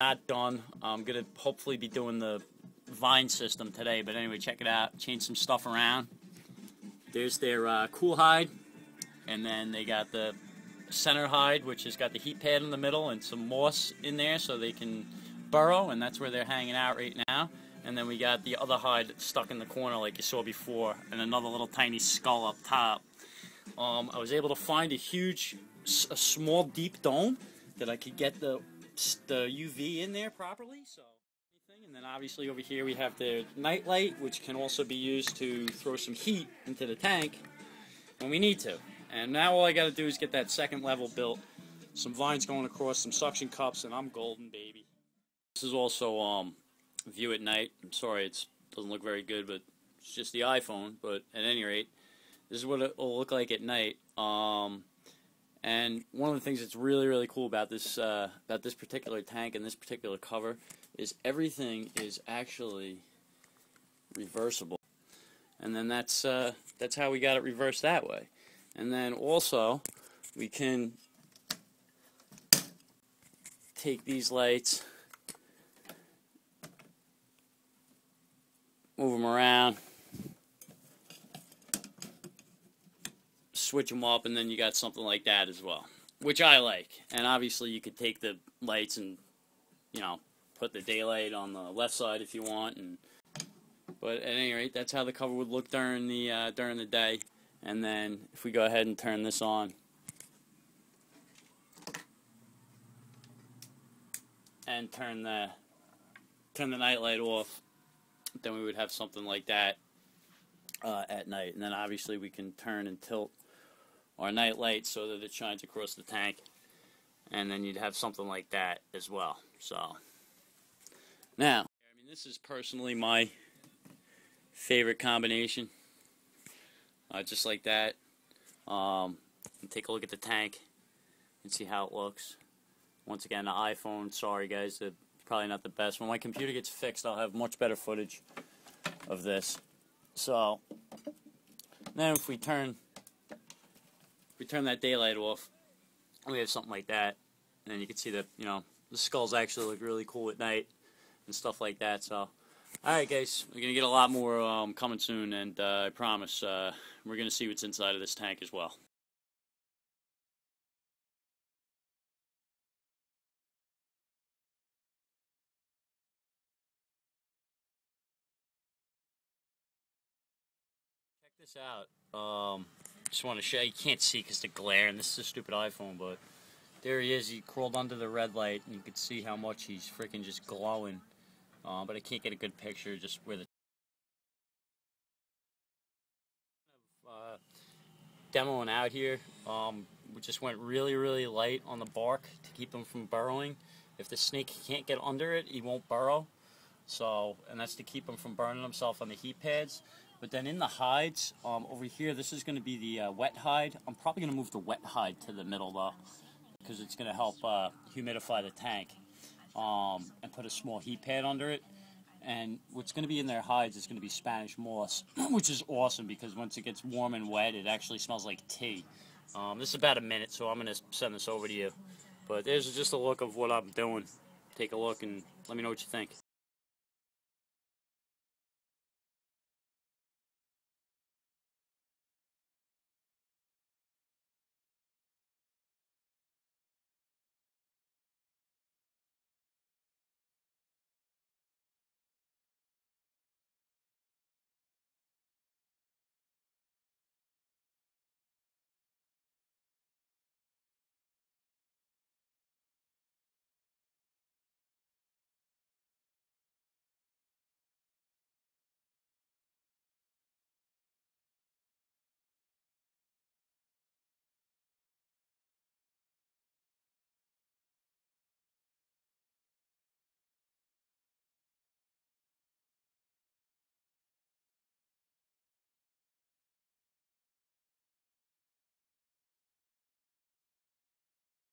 Not done. I'm gonna hopefully be doing the vine system today, but anyway, check it out. Change some stuff around. There's their cool hide, and then they got the center hide, which has got the heat pad in the middle and some moss in there so they can burrow, and that's where they're hanging out right now. And then we got the other hide stuck in the corner like you saw before, and another little tiny skull up top. I was able to find a small deep dome that I could get the UV in there properly. So, and then obviously over here we have the night light, which can also be used to throw some heat into the tank when we need to. And now all I got to do is get that second level built, some vines going across, some suction cups, and I'm golden, baby. This is also view at night. I'm sorry it doesn't look very good, but it's just the iPhone. But at any rate, this is what it will look like at night. And one of the things that's really cool about this particular tank and this particular cover is everything is actually reversible. And then that's how we got it reversed that way. And then also we can take these lights, move them around, switch them up, and then you got something like that as well, which I like. And obviously you could take the lights and, you know, put the daylight on the left side if you want. And but at any rate, that's how the cover would look during the day. And then if we go ahead and turn this on, and turn the night light off, then we would have something like that at night. And then obviously we can turn and tilt our night light so that it shines across the tank, and then you'd have something like that as well. So now, I mean, this is personally my favorite combination, just like that. Take a look at the tank and see how it looks. Once again, the iPhone, sorry guys, it's probably not the best. When my computer gets fixed, I'll have much better footage of this. So now if we turn that daylight off, we have something like that. And then you can see that, you know, the skulls actually look really cool at night and stuff like that. So, alright guys, we're going to get a lot more coming soon, and I promise we're going to see what's inside of this tank as well. Check this out. Just want to show you can't see because the glare, and this is a stupid iPhone, but there he is. He crawled under the red light, and you can see how much he's freaking just glowing. But I can't get a good picture just where the demoing out here. We just went really light on the bark to keep him from burrowing. If the snake can't get under it, he won't burrow. So, and that's to keep him from burning himself on the heat pads. But then in the hides, over here, this is going to be the wet hide. I'm probably going to move the wet hide to the middle, though, because it's going to help humidify the tank and put a small heat pad under it. And what's going to be in their hides is going to be Spanish moss, which is awesome because once it gets warm and wet, it actually smells like tea. This is about a minute, so I'm going to send this over to you. But there's just a look of what I'm doing. Take a look and let me know what you think.